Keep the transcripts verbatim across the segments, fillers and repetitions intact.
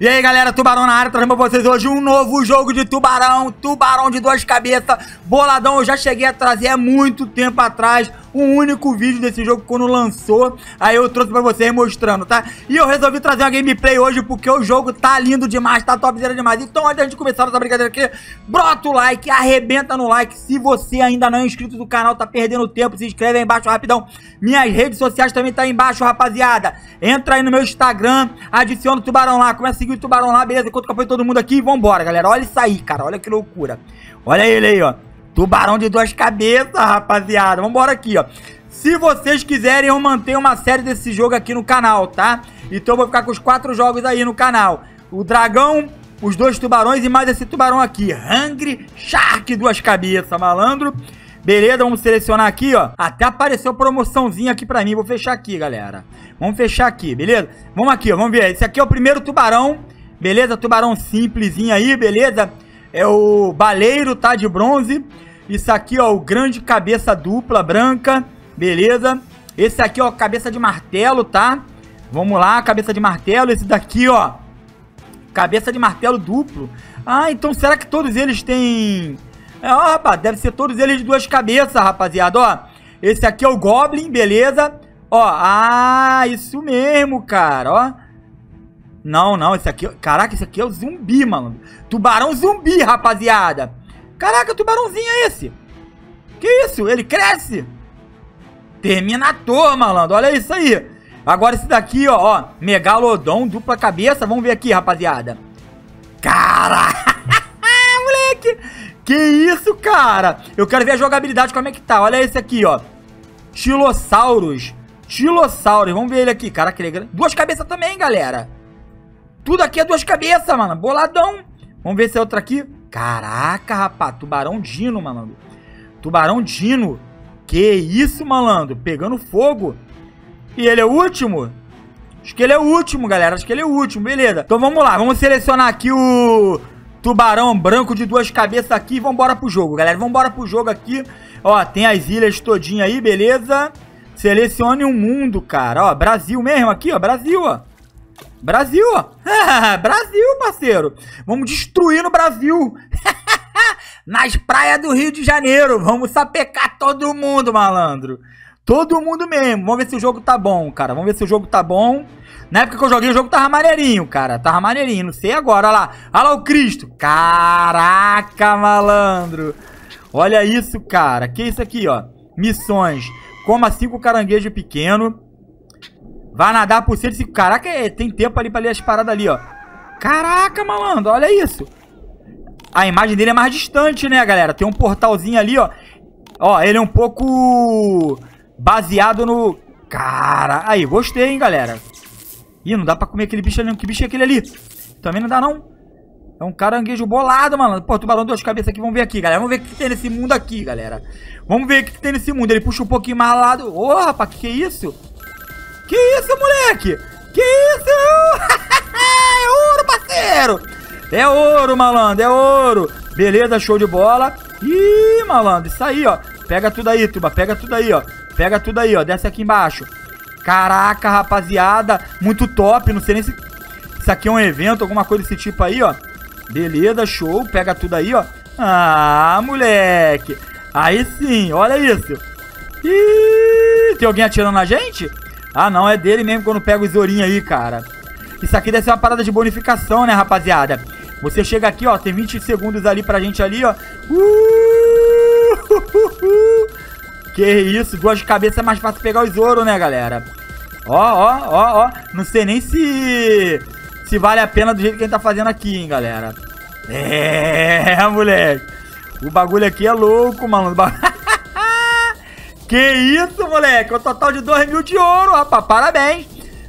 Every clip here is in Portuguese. E aí galera, Tubarão na área, trazendo pra vocês hoje um novo jogo de tubarão, tubarão de duas cabeças, boladão. Eu já cheguei a trazer há muito tempo atrás um único vídeo desse jogo quando lançou, aí eu trouxe pra vocês mostrando, tá? E eu resolvi trazer uma gameplay hoje porque o jogo tá lindo demais, tá topzera demais. Então antes da gente começar essa brincadeira aqui, brota o like, arrebenta no like. Se você ainda não é inscrito do canal, tá perdendo tempo, se inscreve aí embaixo rapidão. Minhas redes sociais também tá aí embaixo, rapaziada. Entra aí no meu Instagram, adiciona o Tubarão lá, começa a seguir o Tubarão lá, beleza? Conto com o apoio de todo mundo aqui e vambora, galera. Olha isso aí, cara, olha que loucura. Olha ele aí, ó. Tubarão de duas cabeças, rapaziada. Vambora aqui, ó. Se vocês quiserem, eu mantenho uma série desse jogo aqui no canal, tá? Então eu vou ficar com os quatro jogos aí no canal. O dragão, os dois tubarões e mais esse tubarão aqui. Hungry Shark, duas cabeças, malandro. Beleza, vamos selecionar aqui, ó. Até apareceu promoçãozinha aqui pra mim. Vou fechar aqui, galera. Vamos fechar aqui, beleza? Vamos aqui, ó. Vamos ver. Esse aqui é o primeiro tubarão. Beleza? Tubarão simplesinho aí, beleza? É o baleiro, tá? De bronze. Isso aqui, ó, o grande cabeça dupla, branca, beleza? Esse aqui, ó, cabeça de martelo, tá? Vamos lá, cabeça de martelo. Esse daqui, ó, cabeça de martelo duplo. Ah, então será que todos eles têm... É, ó, rapaz, deve ser todos eles de duas cabeças, rapaziada, ó. Esse aqui é o Goblin, beleza? Ó, ah, isso mesmo, cara, ó. Não, não, esse aqui... Caraca, esse aqui é o zumbi, mano. Tubarão zumbi, rapaziada. Caraca, tubarãozinho é esse? Que isso? Ele cresce? Terminator, malandro. Olha isso aí. Agora esse daqui, ó. ó Megalodon, dupla cabeça. Vamos ver aqui, rapaziada. Caraca, moleque. Que isso, cara. Eu quero ver a jogabilidade, como é que tá. Olha esse aqui, ó. Tilossauros. Tilossauros. Vamos ver ele aqui. Caraca, ele é... Duas cabeças também, galera. Tudo aqui é duas cabeças, mano. Boladão. Vamos ver se é outra aqui. Caraca, rapaz, tubarão dino, malandro. Tubarão dino. Que isso, malandro. Pegando fogo. E ele é o último? Acho que ele é o último, galera. Acho que ele é o último, beleza. Então vamos lá, vamos selecionar aqui o tubarão branco de duas cabeças aqui e vambora pro jogo, galera. Vambora pro jogo aqui. Ó, tem as ilhas todinha aí, beleza? Selecione um mundo, cara. Ó, Brasil mesmo aqui, ó. Brasil, ó. Brasil, ó. Brasil, parceiro. Vamos destruir no Brasil. Nas praias do Rio de Janeiro. Vamos sapecar todo mundo, malandro. Todo mundo mesmo. Vamos ver se o jogo tá bom, cara. Vamos ver se o jogo tá bom. Na época que eu joguei, o jogo tava maneirinho, cara. Tava maneirinho. Não sei agora. Olha lá. Olha lá o Cristo. Caraca, malandro. Olha isso, cara. Que é isso aqui, ó. Missões. Coma cinco caranguejos pequenos. Vai nadar por cento. Caraca, é, tem tempo ali pra ler as paradas ali, ó. Caraca, malandro, olha isso. A imagem dele é mais distante, né, galera? Tem um portalzinho ali, ó. Ó, ele é um pouco baseado no... Cara, aí, gostei, hein, galera. Ih, não dá pra comer aquele bicho ali, não. Que bicho é aquele ali? Também não dá, não. É um caranguejo bolado, mano. Pô, tubarão duas cabeças aqui. Vamos ver aqui, galera. Vamos ver o que tem nesse mundo aqui, galera. Vamos ver o que tem nesse mundo. Ele puxa um pouquinho mais lá do... Ô, rapaz, que que é isso? Que isso, moleque? Que isso? É ouro, parceiro! É ouro, malandro, é ouro! Beleza, show de bola! Ih, malandro, isso aí, ó! Pega tudo aí, tuba, pega tudo aí, ó! Pega tudo aí, ó! Desce aqui embaixo! Caraca, rapaziada! Muito top! Não sei nem se... Isso aqui é um evento, alguma coisa desse tipo aí, ó! Beleza, show! Pega tudo aí, ó! Ah, moleque! Aí sim, olha isso! Ih, tem alguém atirando na gente? Ah, não, é dele mesmo quando pega os ourinhos aí, cara. Isso aqui deve ser uma parada de bonificação, né, rapaziada? Você chega aqui, ó, tem vinte segundos ali pra gente ali, ó. Uh! Que isso, duas cabeças é mais fácil pegar os ouros, né, galera? Ó, ó, ó, ó. Não sei nem se... se vale a pena do jeito que a gente tá fazendo aqui, hein, galera. É, moleque. O bagulho aqui é louco, mano. O bagulho... Que isso, moleque. Um total de dois mil de ouro, rapaz. Parabéns.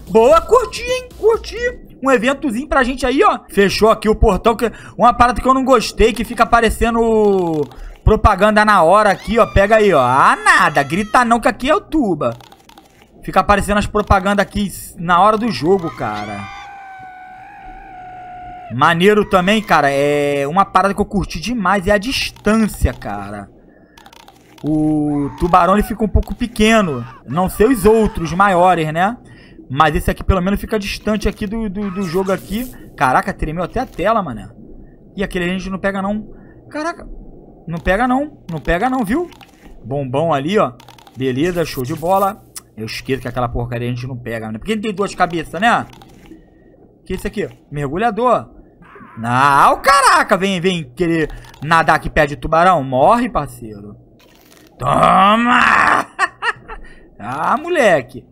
Boa, curti, hein? Curti. Um eventozinho pra gente aí, ó. Fechou aqui o portão. Que... Uma parada que eu não gostei, que fica aparecendo propaganda na hora aqui, ó. Pega aí, ó. Ah, nada. Grita não, que aqui é o tuba. Fica aparecendo as propagandas aqui na hora do jogo, cara. Maneiro também, cara. É uma parada que eu curti demais. É a distância, cara. O tubarão, ele fica um pouco pequeno. Não sei os outros maiores, né? Mas esse aqui, pelo menos, fica distante aqui do, do, do jogo aqui. Caraca, tremeu até a tela, mané. E aquele a gente não pega não. Caraca, não pega não. Não pega não, viu? Bombão ali, ó. Beleza, show de bola. Eu esqueço que aquela porcaria a gente não pega, né? Porque ele tem duas cabeças, né? Que isso aqui? Mergulhador. Ah, o caraca, vem, vem querer nadar aqui perto de tubarão. Morre, parceiro. Toma! Ah, moleque.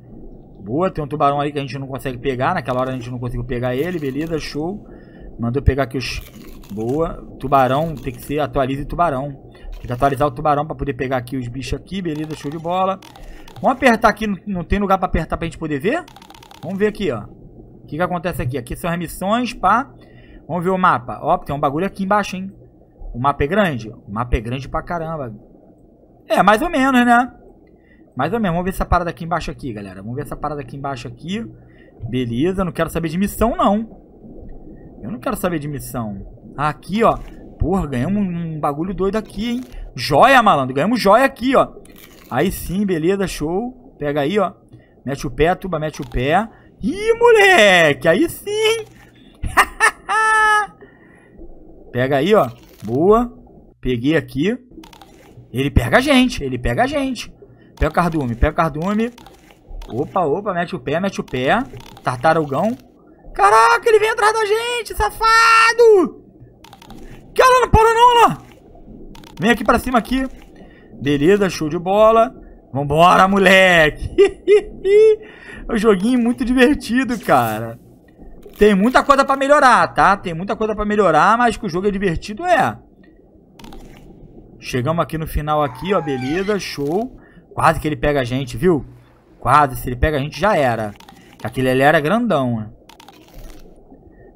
Boa, tem um tubarão aí que a gente não consegue pegar. Naquela hora a gente não conseguiu pegar ele. Beleza, show. Mandou pegar aqui os... Boa. Tubarão, tem que ser atualize tubarão. Tem que atualizar o tubarão pra poder pegar aqui os bichos aqui. Beleza, show de bola. Vamos apertar aqui. Não tem lugar pra apertar pra gente poder ver? Vamos ver aqui, ó. O que que acontece aqui? Aqui são as missões, pá. Vamos ver o mapa. Ó, tem um bagulho aqui embaixo, hein? O mapa é grande? O mapa é grande pra caramba. É, mais ou menos, né? Mais ou menos. Vamos ver essa parada aqui embaixo aqui, galera. Vamos ver essa parada aqui embaixo aqui. Beleza. Não quero saber de missão, não. Eu não quero saber de missão. Aqui, ó. Porra, ganhamos um bagulho doido aqui, hein? Joia, malandro. Ganhamos joia aqui, ó. Aí sim, beleza. Show. Pega aí, ó. Mete o pé, tuba. Mete o pé. Ih, moleque. Aí sim. Pega aí, ó. Boa. Peguei aqui. Ele pega a gente. Ele pega a gente. Pega o cardume, pega o cardume. Opa, opa, mete o pé, mete o pé. Tartarugão. Caraca, ele vem atrás da gente, safado! Cara, não para não, lá! Vem aqui pra cima, aqui. Beleza, show de bola. Vambora, moleque! É um joguinho muito divertido, cara. Tem muita coisa pra melhorar, tá? Tem muita coisa pra melhorar, mas que o jogo é divertido, é. Chegamos aqui no final, aqui, ó. Beleza, show. Quase que ele pega a gente, viu? Quase, se ele pega a gente já era. Aquele ali era grandão, né?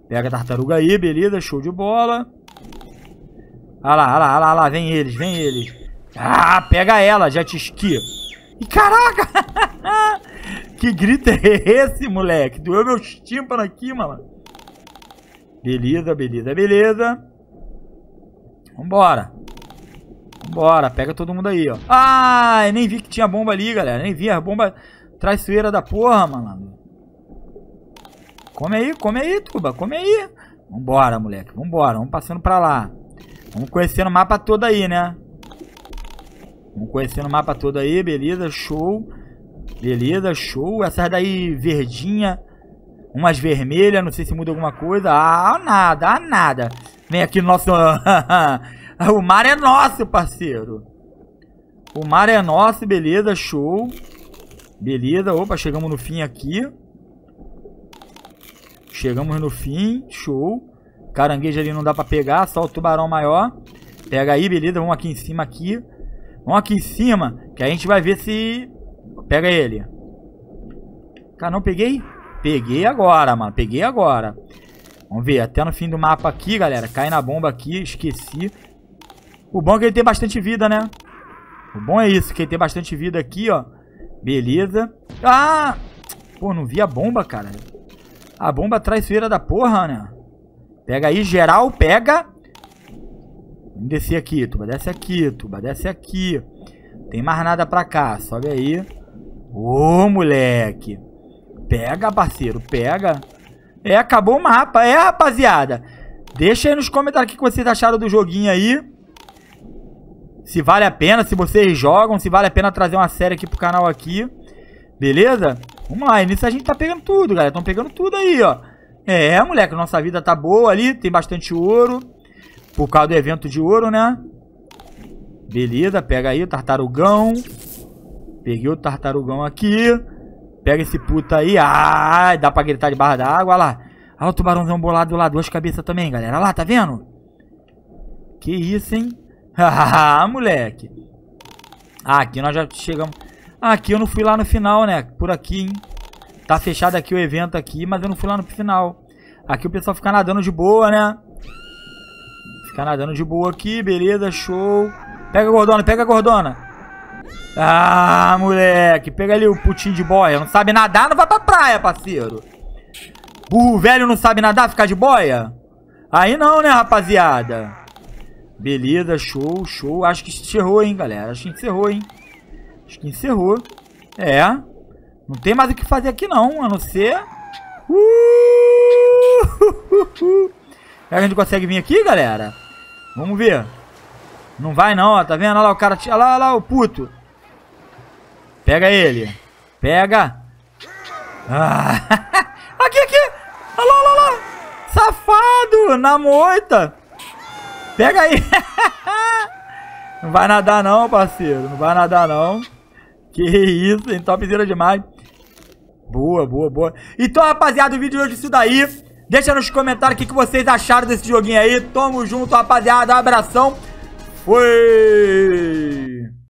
Pega a tartaruga aí, beleza, show de bola. Ah lá, ah lá, ah lá, ah lá, vem eles, vem eles. Ah, pega ela, jet ski. E caraca! Que grito é esse, moleque? Doeu meu tímpano aqui, mano. Beleza, beleza, beleza. Vambora. Bora, pega todo mundo aí, ó. Ai, nem vi que tinha bomba ali, galera. Nem vi as bombas traiçoeira da porra, malandro. Come aí, come aí, tuba. Come aí. Vambora, moleque. Vambora. Vamos passando pra lá. Vamos conhecendo o mapa todo aí, né? Vamos conhecendo o mapa todo aí. Beleza, show. Beleza, show. Essas daí verdinha. Umas vermelhas. Não sei se muda alguma coisa. Ah, nada. Ah, nada. Vem aqui no nosso... O mar é nosso, parceiro. O mar é nosso, beleza, show. Beleza, opa, chegamos no fim aqui. Chegamos no fim, show. Caranguejo ali não dá pra pegar, só o tubarão maior. Pega aí, beleza, vamos aqui em cima aqui. Vamos aqui em cima, que a gente vai ver se... Pega ele. Cara, não peguei? Peguei agora, mano, peguei agora. Vamos ver, até no fim do mapa aqui, galera. Cai na bomba aqui, esqueci. O bom é que ele tem bastante vida, né? O bom é isso, que ele tem bastante vida aqui, ó. Beleza. Ah! Pô, não vi a bomba, cara. A bomba traiçoeira da porra, né? Pega aí, geral, pega. Vamos descer aqui, tuba. Desce aqui, tuba. Desce aqui. Tem mais nada pra cá. Sobe aí. Ô, moleque. Pega, parceiro, pega. É, acabou o mapa. É, rapaziada. Deixa aí nos comentários o que vocês acharam do joguinho aí. Se vale a pena, se vocês jogam, se vale a pena trazer uma série aqui pro canal aqui. Beleza? Vamos lá, e nisso a gente tá pegando tudo, galera. Tão pegando tudo aí, ó. É, moleque, nossa vida tá boa ali. Tem bastante ouro. Por causa do evento de ouro, né? Beleza, pega aí o tartarugão. Peguei o tartarugão aqui. Pega esse puta aí. Ah, dá pra gritar de barra d'água, lá. Olha o tubarãozão bolado lá, duas cabeças também, galera. Olha lá, tá vendo? Que isso, hein? Ah, moleque. Ah, aqui nós já chegamos. Ah, aqui eu não fui lá no final, né? Por aqui, hein? Tá fechado aqui o evento aqui, mas eu não fui lá no final. Aqui o pessoal fica nadando de boa, né? Fica nadando de boa aqui, beleza, show. Pega a gordona, pega a gordona. Ah, moleque. Pega ali o putinho de boia. Não sabe nadar, não vai pra praia, parceiro. Burro velho não sabe nadar, ficar de boia? Aí não, né, rapaziada? Beleza, show, show. Acho que encerrou, hein, galera. Acho que encerrou, hein. Acho que encerrou. É. Não tem mais o que fazer aqui, não. A não ser... Uh! Será que a gente consegue vir aqui, galera? Vamos ver. Não vai não, ó. Tá vendo? Olha lá o cara. Olha lá, olha lá o puto. Pega ele. Pega. Ah. Aqui, aqui. Olha lá, olha lá. Safado. Na moita. Pega aí. Não vai nadar não, parceiro. Não vai nadar não. Que isso, hein? Topzera demais. Boa, boa, boa. Então, rapaziada, o vídeo de hoje é isso daí. Deixa nos comentários o que, que vocês acharam desse joguinho aí. Tamo junto, rapaziada. Um abração. Fui.